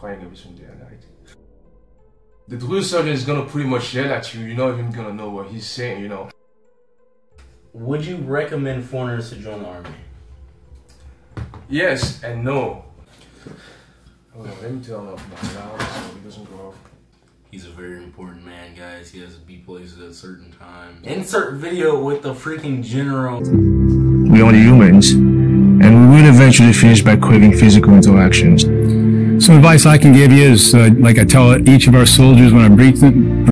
crying everything day and night. The drill sergeant is gonna pretty much yell at you. You're not even gonna know what he's saying, you know. Would you recommend foreigners to join the army? Yes and no. Hold on, let me tell him about now so he doesn't go off. He's a very important man, guys. He has to be places at certain times. Insert video with the freaking general. We are the humans, and we will eventually finish by craving physical interactions. Some advice I can give you is, like I tell each of our soldiers when I brief them.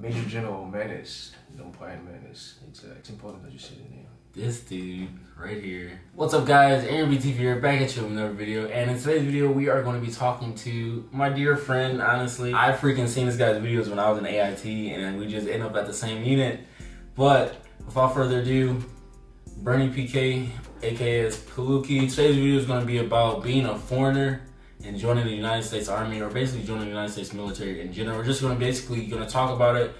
Major General Menace, no Brian Menace. It's important that you say the name. This dude right here. What's up, guys? Aaron BTV here, back at you with another video. And in today's video, we are going to be talking to my dear friend. Honestly, I freaking seen this guy's videos when I was in AIT, and we just end up at the same unit. But without further ado, BerniPK, aka Palouki. Today's video is going to be about being a foreigner and joining the United States Army, or basically joining the United States military in general. We're just going to talk about it.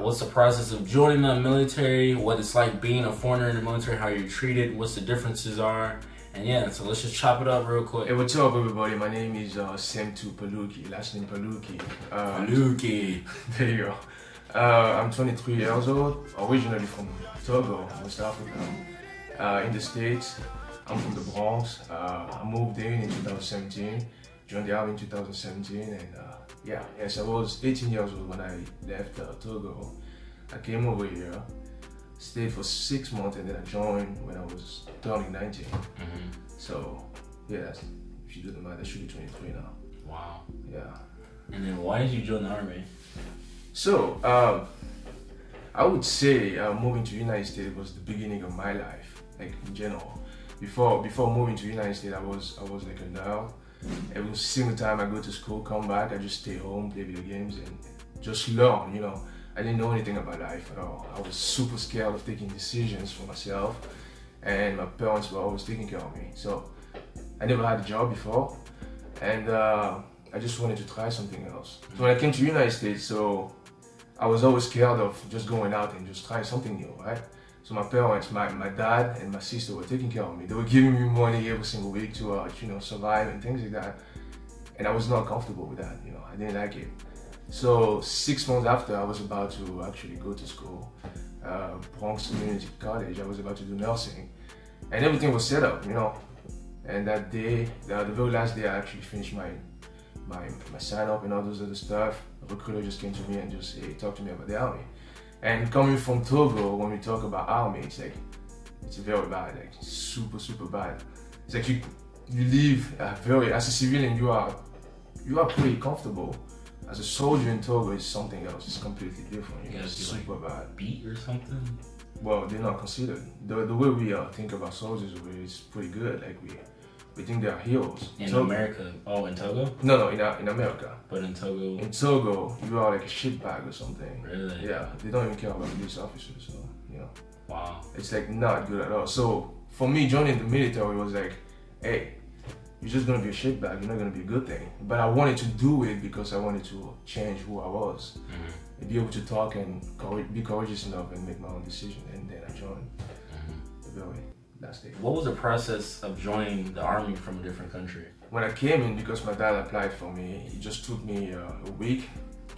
What's the process of joining the military? What it's like being a foreigner in the military? How you're treated? What's the differences are? And yeah, so let's just chop it up real quick. Hey, what's up, everybody? My name is Sémtou Palouki. Last name Palouki. Palouki. There you go. I'm 23 years old, originally from Togo, West Africa. In the States, I'm from the Bronx. I moved in 2017, joined the army in 2017, and yes, I was 18 years old when I left Togo. I came over here, stayed for 6 months, and then I joined when I was turning 19. Mm-hmm. So yeah, if you do the math, I should be 23 now. Wow. Yeah. And then why did you join the army? So, I would say moving to the United States was the beginning of my life, like in general. Before moving to the United States, I was like a nerd. Every single time I go to school, come back, I just stay home, play video games, and just learn, you know. I didn't know anything about life at all. I was super scared of taking decisions for myself, and my parents were always taking care of me. So, I never had a job before, and I just wanted to try something else. So when I came to the United States, so I was always scared of just going out and just trying something new, right? So my parents, my dad and my sister were taking care of me. They were giving me money every single week to, you know, survive and things like that. And I was not comfortable with that, you know, I didn't like it. So 6 months after I was about to actually go to school, Bronx Community College, I was about to do nursing. And everything was set up, you know. And that day, the very last day I actually finished my sign up and all those other stuff, a recruiter just came to me and just hey, talk to me about the army. And coming from Togo, when we talk about army, it's like, it's very bad, like super, super bad. It's like you live as a civilian, you are pretty comfortable. As a soldier in Togo, it's something else, it's completely different. You know, it's super like bad. Beat or something? Well, they're not considered. The way we think about soldiers is pretty good, like we think they are heroes. In Togo. America? Oh, in Togo? No, no, in America. But in Togo? In Togo, you are like a shitbag or something. Really? Yeah, they don't even care about police officers, so, you know. Wow. It's like not good at all. So, for me, joining the military was like, hey, you're just gonna be a shitbag, you're not gonna be a good thing. But I wanted to do it because I wanted to change who I was. Mm-hmm. And be able to talk and be courageous enough and make my own decision. And then I joined. Mm-hmm. What was the process of joining the army from a different country? When I came in, because my dad applied for me, it just took me a week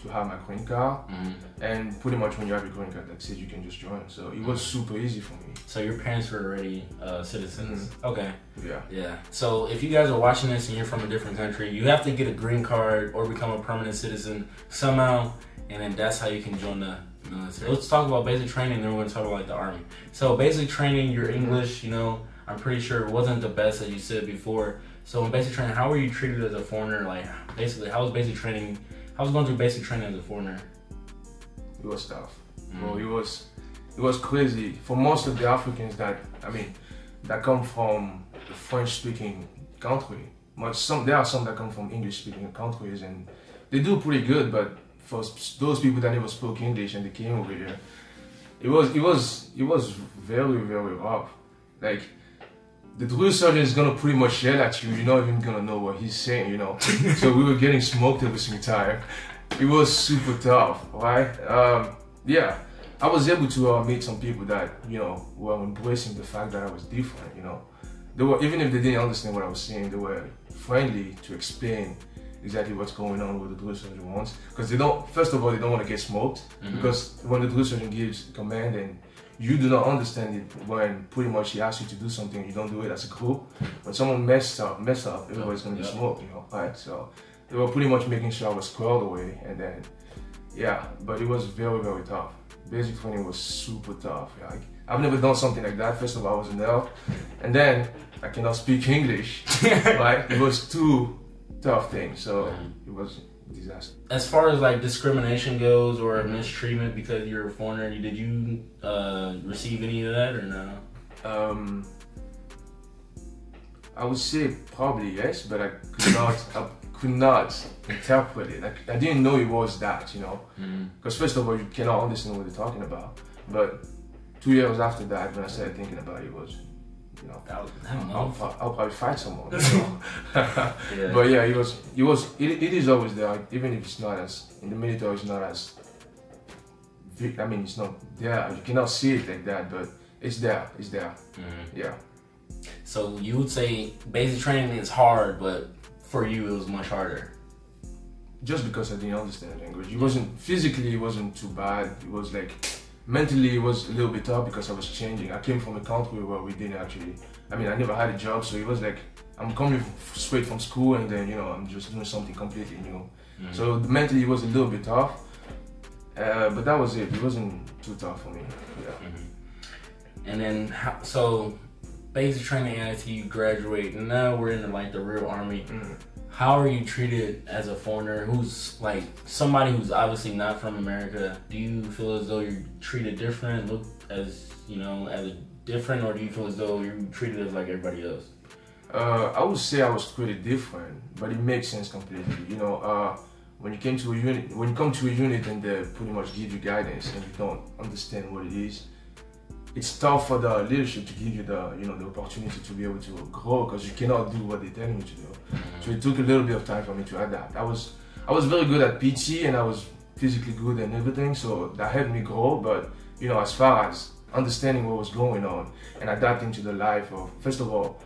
to have my green card. Mm-hmm. And pretty much when you have your green card, that's it, you can just join. So it was super easy for me. So your parents were already citizens? Mm-hmm. Okay. Yeah. Yeah. So if you guys are watching this and you're from a different country, you have to get a green card or become a permanent citizen somehow, and then that's how you can join the military. Let's talk about basic training, then we're going to talk about like the army. So basic training, your English, you know, I'm pretty sure it wasn't the best that you said before. So in basic training, how were you treated as a foreigner? Like basically, how was basic training? How was going through basic training as a foreigner? It was tough. Mm-hmm. Well, it was crazy for most of the Africans that come from the French-speaking country. There are some that come from English-speaking countries, and they do pretty good, but for those people that never spoke English and they came over here, it was very, very rough. Like, the drill sergeant is gonna pretty much yell at you. You're not even gonna know what he's saying, you know. So we were getting smoked every single time. It was super tough, right? Yeah, I was able to meet some people that, you know, were embracing the fact that I was different, you know. Even if they didn't understand what I was saying, they were friendly to explain exactly what's going on with the drill sergeant wants, because they don't. First of all, they don't want to get smoked, because when the drill sergeant gives command and you do not understand it, when pretty much he asks you to do something, you don't do it as a group. When someone messed up, everybody's gonna be smoked, you know. Right? So they were pretty much making sure I was squirreled away, and then yeah, but it was very, very tough. Basic training was super tough. Like, I've never done something like that. First of all, I was an elf, and then I cannot speak English. Like, it was too tough thing, so it was a disaster. As far as like discrimination goes or mistreatment because you're a foreigner, did you receive any of that or no? I would say probably yes, but I could not. Could not interpret it. I didn't know it was that, you know, because first of all, you cannot understand what they're talking about. But 2 years after that, when I started thinking about it, it was, you know, I'll probably fight someone. You know? But yeah, it is always there, even if it's not as in the military. It's not as, I mean, it's not there. You cannot see it like that, but it's there. It's there. Yeah. So you would say basic training is hard, but for you, it was much harder. Just because I didn't understand the language. It wasn't, physically, it wasn't too bad. It was like, mentally, it was a little bit tough because I was changing. I came from a country where we didn't actually, I mean, I never had a job. So it was like, I'm coming straight from school and then, you know, I'm just doing something completely new. So mentally, it was a little bit tough, but that was it. It wasn't too tough for me, yeah. And then, so, basic training AIT, you graduate, and now we're in like the real army. How are you treated as a foreigner who's like somebody who's obviously not from America? Do you feel as though you're treated different, looked as, you know, as different, or do you feel as though you're treated as like everybody else? I would say I was treated different, but it makes sense completely. You know, when you came to a unit, when you come to a unit and they pretty much give you guidance and you don't understand what it is, it's tough for the leadership to give you the, you know, the opportunity to be able to grow, because you cannot do what they tell you to do. So it took a little bit of time for me to adapt. I was very good at PT and I was physically good and everything, so that helped me grow. But you know, as far as understanding what was going on and adapting to the life of, first of all,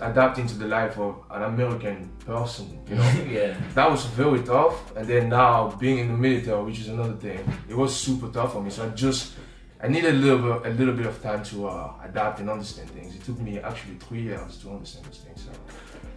adapting to the life of an American person, you know, that was very tough. And then now being in the military, which is another thing, it was super tough for me. So I needed a little bit of time to adapt and understand things. It took me actually 3 years to understand those things. So,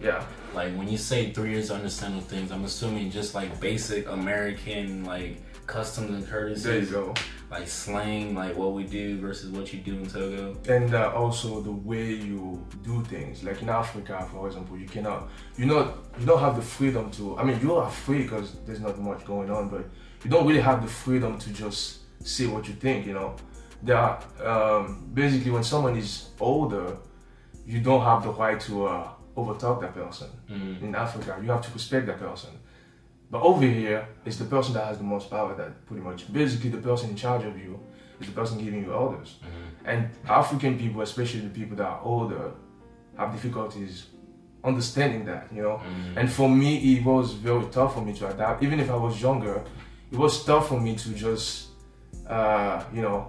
yeah. Like, when you say 3 years to understand those things, I'm assuming just like basic American like customs and courtesies. There you go. Like slang, like what we do versus what you do in Togo. And also the way you do things. Like in Africa, for example, you cannot, you don't have the freedom to. I mean, you are free because there's not much going on, but you don't really have the freedom to just say what you think. You know. That basically, when someone is older, you don't have the right to overtalk that person. In Africa, you have to respect that person. But over here, it's the person that has the most power that pretty much, basically the person in charge of you is the person giving you orders. And African people, especially the people that are older, have difficulties understanding that, you know. And for me, it was very tough for me to adapt. Even if I was younger, it was tough for me to just, you know,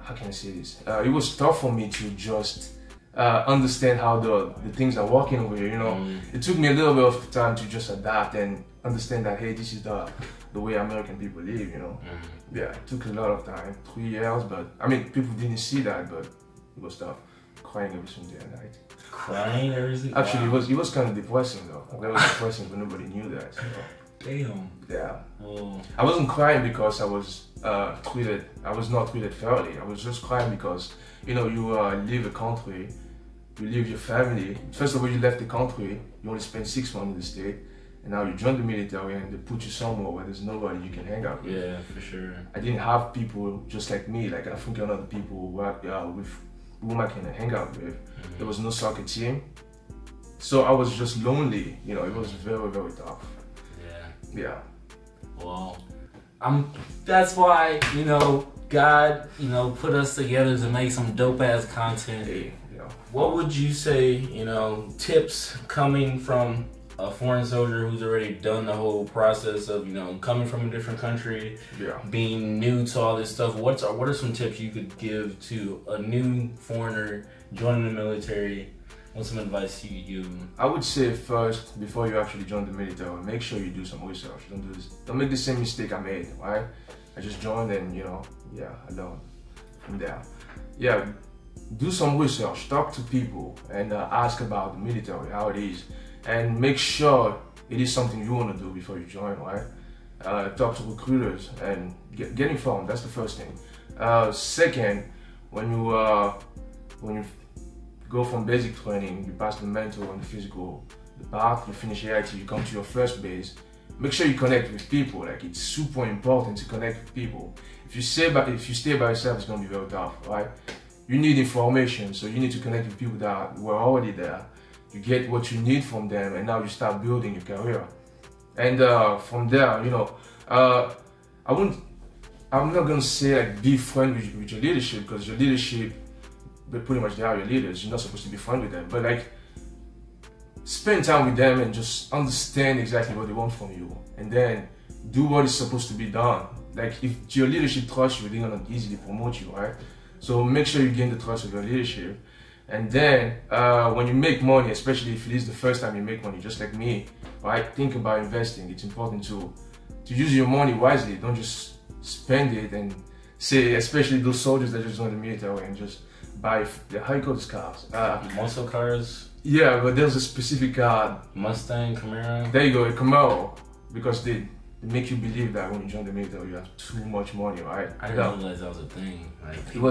how can I say this? It was tough for me to just understand how the things are working over here, you know. It took me a little bit of time to just adapt and understand that, hey, this is the way American people live, you know. Yeah, it took a lot of time, 3 years, but I mean, people didn't see that, but it was tough. Crying every single day and night. Crying every single day? Actually, it was kind of depressing, though. That was depressing, but nobody knew that, so. Damn. Yeah. Oh. I wasn't crying because I was treated. I was not treated fairly. I was just crying because, you know, you leave a country, you leave your family. First of all, you left the country. You only spent 6 months in the state, and now you join the military, and they put you somewhere where there's nobody you can hang out with. Yeah, for sure. I didn't have people just like me, like African other people with whom I can hang out with. There was no soccer team, so I was just lonely. You know, it was very, very tough. Yeah. Well, that's why, you know, God, you know, put us together to make some dope-ass content. Hey, yeah. What would you say, you know, tips coming from a foreign soldier who's already done the whole process of, you know, coming from a different country, being new to all this stuff? What are some tips you could give to a new foreigner joining the military What's some advice you give? I would say first, before you actually join the military, make sure you do some research. Don't make the same mistake I made, right? I just joined and, you know, yeah, I learned from there. Yeah, do some research, talk to people and ask about the military, how it is, and make sure it is something you want to do before you join, right? Talk to recruiters and get informed. That's the first thing. Second, when you go from basic training, you pass the mental and the physical, the path, you finish AIT, you come to your first base, make sure you connect with people. Like, it's super important to connect with people. If you stay by yourself, it's gonna be very tough, right? You need information, so you need to connect with people that were already there. You get what you need from them, and now you start building your career. And from there, you know, I'm not gonna say like be friend with your leadership, because your leadership, they pretty much they are your leaders. You're not supposed to be friend with them, but like spend time with them and just understand exactly what they want from you, and then do what is supposed to be done. Like, if your leadership trusts you, they're gonna easily promote you, right? So make sure you gain the trust of your leadership. And then when you make money, especially if it is the first time you make money, just like me, right? Think about investing. It's important to use your money wisely. Don't just spend it and say, especially those soldiers that just join the military and just buy the high-cost cars. Muscle cars? Yeah, but there's a specific car. Mustang, Camaro? There you go, a Camaro. Because they make you believe that when you join the military you have too much money, right? I didn't realize that was a thing. Like, it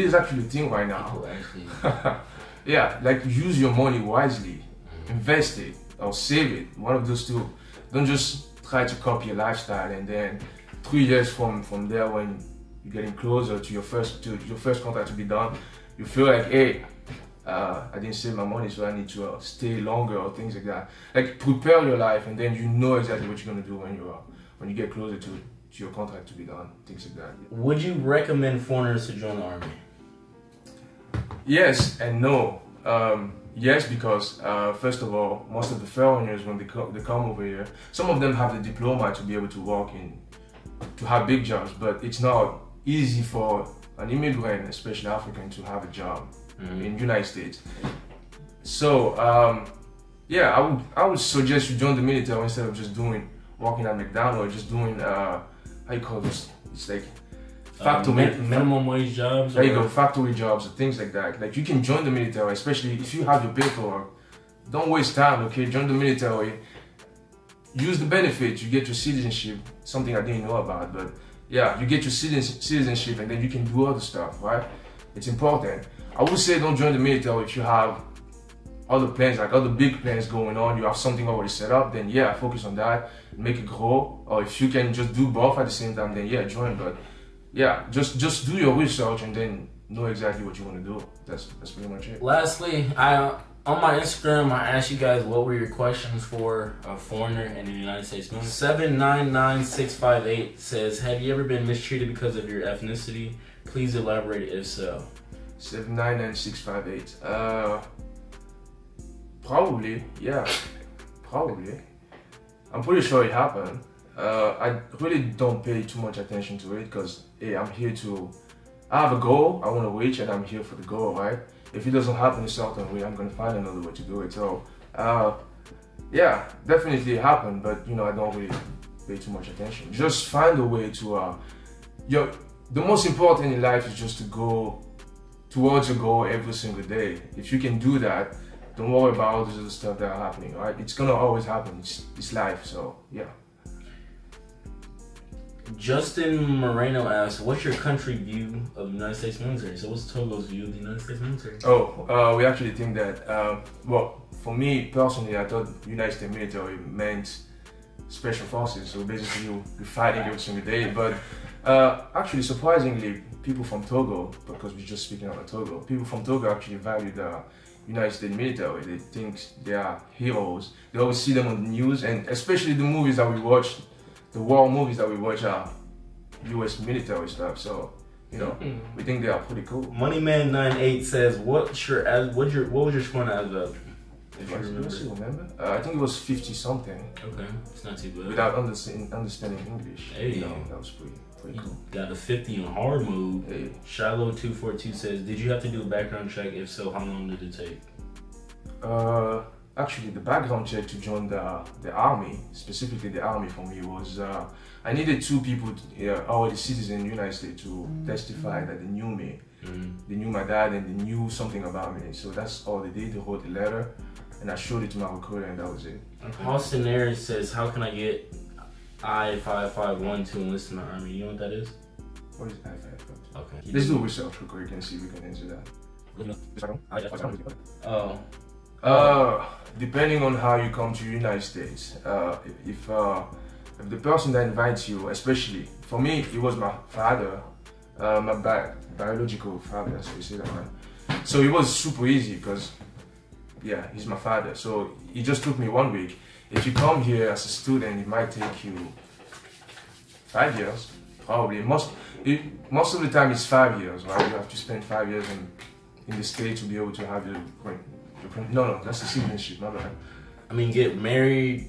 is actually a thing right now. People actually... Yeah, like, use your money wisely. Invest it or save it. One of those two. Don't just try to copy your lifestyle, and then 3 years from there, when you're getting closer to your first contract to be done, you feel like, hey, I didn't save my money, so I need to stay longer or things like that. Like, prepare your life, and then you know exactly what you're gonna do when you get closer to your contract to be done, things like that. Would you recommend foreigners to join the army? Yes and no. Yes, because first of all, most of the foreigners when they come over here, some of them have the diploma to be able to work in, to have big jobs, but it's not easy for an immigrant, especially African, to have a job in the United States. So yeah, I would suggest you join the military instead of just working at McDonald's or just doing how you call this? It's like factory minimum wage jobs. There you go, factory jobs or things like that. Like, you can join the military, especially if you have your paperwork. Don't waste time, okay? Join the military. Use the benefits. You get your citizenship, something I didn't know about, but yeah, you get your citizenship and then you can do other stuff, right? It's important. I would say don't join the military if you have other plans, like other big plans going on, you have something already set up, then yeah, focus on that, make it grow. Or if you can just do both at the same time, then yeah, join. But yeah, just do your research and then know exactly what you want to do. That's pretty much it. Lastly, on my Instagram, I asked you guys what were your questions for a foreigner in the United States Military. 799658 says, have you ever been mistreated because of your ethnicity? Please elaborate if so. 799658. Probably, yeah. Probably. I'm pretty sure it happened. I really don't pay too much attention to it because, hey, I'm here to... I have a goal I want to reach and I'm here for the goal, right? If it doesn't happen a certain way, I'm gonna find another way to do it. So, yeah, definitely it happened, but you know, I don't really pay too much attention. Just find a way to, the most important in life is just to go towards a goal every single day. If you can do that, don't worry about all this other stuff that are happening, all right? It's gonna always happen, it's life, so yeah. Justin Moreno asks, what's your country view of the United States military? So what's Togo's view of the United States military? Oh, we actually think that, well, for me personally, I thought the United States military meant special forces. So basically, you're fighting every single day. But actually, surprisingly, people from Togo, because we're just speaking about Togo, people from Togo actually value the United States military. They think they are heroes. They always see them on the news, and especially the movies that we watch. The war movies that we watch are U.S. military stuff, so you know we think they are pretty cool. Moneyman98 says, "What was your score at ASVAB? If you remember, I think it was 50 something. Okay, it's not too bad. Without understanding English, hey, you know, that was pretty cool. Got a 50 on hard move. Hey. Shiloh242 says, "Did you have to do a background check? If so, how long did it take?" Actually, the background check to join the army, specifically the army for me, was I needed two people, already citizens in the United States, to testify that they knew me. They knew my dad and they knew something about me. So that's all they did. They wrote a letter and I showed it to my recruiter and that was it. Halston Aaron says, how can I get I-5512 to enlist in the army? You know what that is? What is I-5512? Okay. Let's do a research real quick and see if we can answer that. Oh. Depending on how you come to the United States, if the person that invites you, especially for me, it was my father, my biological father, so you see that one. So it was super easy because, yeah, he's my father. So it just took me 1 week. If you come here as a student, it might take you 5 years, probably. Most of the time it's 5 years, right? You have to spend 5 years in the state to be able to have your. No, that's the citizenship, not that. I mean, get married,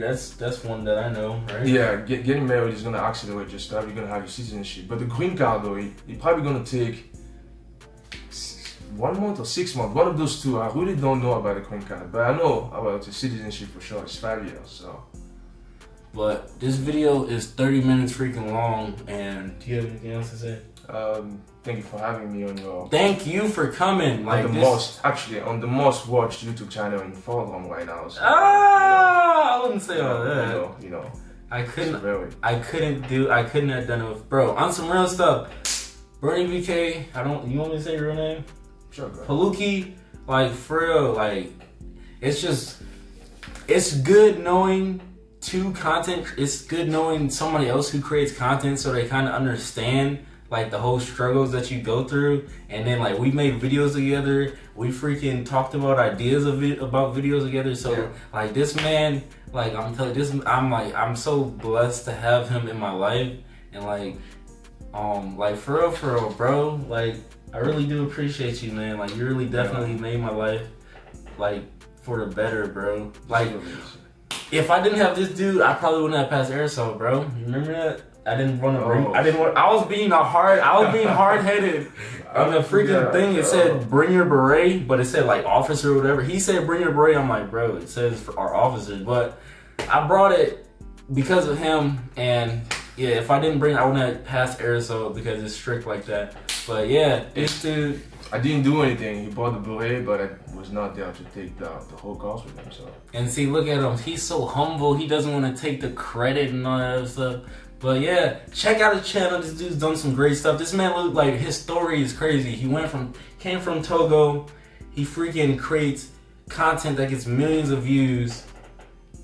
that's one that I know, right? Yeah, getting married is gonna accelerate your stuff, you're gonna have your citizenship. But the green card though, it's probably gonna take 1 month or 6 months, one of those two. I really don't know about the green card, but I know about the citizenship for sure, it's 5 years, so. But this video is 30 minutes freaking long, and do you have anything else to say? Thank you for having me on your. Thank you for coming. Like on the most watched YouTube channel in Fulham right now. So, I wouldn't say all that. You know, I couldn't have done it with bro. On some real stuff, BerniPK. You want me to say your real name? Sure. Bro. Palouki, like for real, like it's good knowing. It's good knowing somebody else who creates content so they kind of understand like the whole struggles that you go through. And then like we made videos together, we freaking talked about ideas about videos together. So yeah. Like this man, like I'm telling this, I'm so blessed to have him in my life. And like for real, bro. Like I really do appreciate you, man. Like you really definitely made my life like for the better, bro. Like. If I didn't have this dude, I probably wouldn't have passed aerosol, bro. You remember that? I was being hard-headed on the freaking thing. It said bring your beret, but it said like officer or whatever. He said bring your beret. I'm like, bro, it says for our officers, but I brought it because of him. And yeah, if I didn't bring it, I wouldn't have passed aerosol because it's strict like that. But yeah, this dude. I didn't do anything. He bought the beret, but I was not there to take the whole cost with him. So. And see, look at him. He's so humble. He doesn't want to take the credit and all that stuff. But yeah, check out his channel. This dude's done some great stuff. This man looked like his story is crazy. He came from Togo. He freaking creates content that gets millions of views.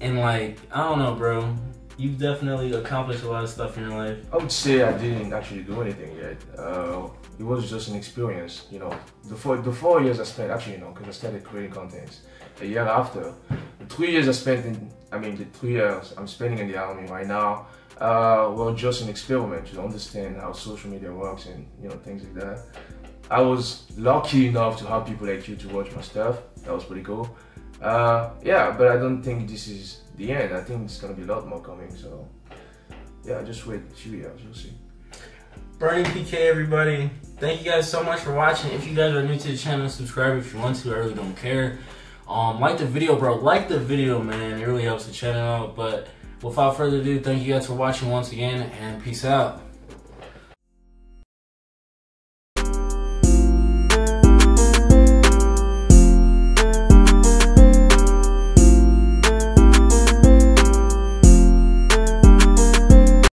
And like, I don't know, bro. You've definitely accomplished a lot of stuff in your life. I would say I didn't actually do anything yet. It was just an experience, you know. The four years I spent, actually, you know, because I started creating content a year after. The 3 years I spent in, the 3 years I'm spending in the army right now, were just an experiment to understand how social media works and, you know, things like that. I was lucky enough to have people like you to watch my stuff. That was pretty cool. Yeah, but I don't think this is the end. I think it's gonna be a lot more coming, so yeah, just wait a few years, you'll see. BerniPK, everybody. Thank you guys so much for watching. If you guys are new to the channel, subscribe if you want to. I really don't care. Like the video, bro. Like the video, man. It really helps the channel out. But without further ado, thank you guys for watching once again, and peace out.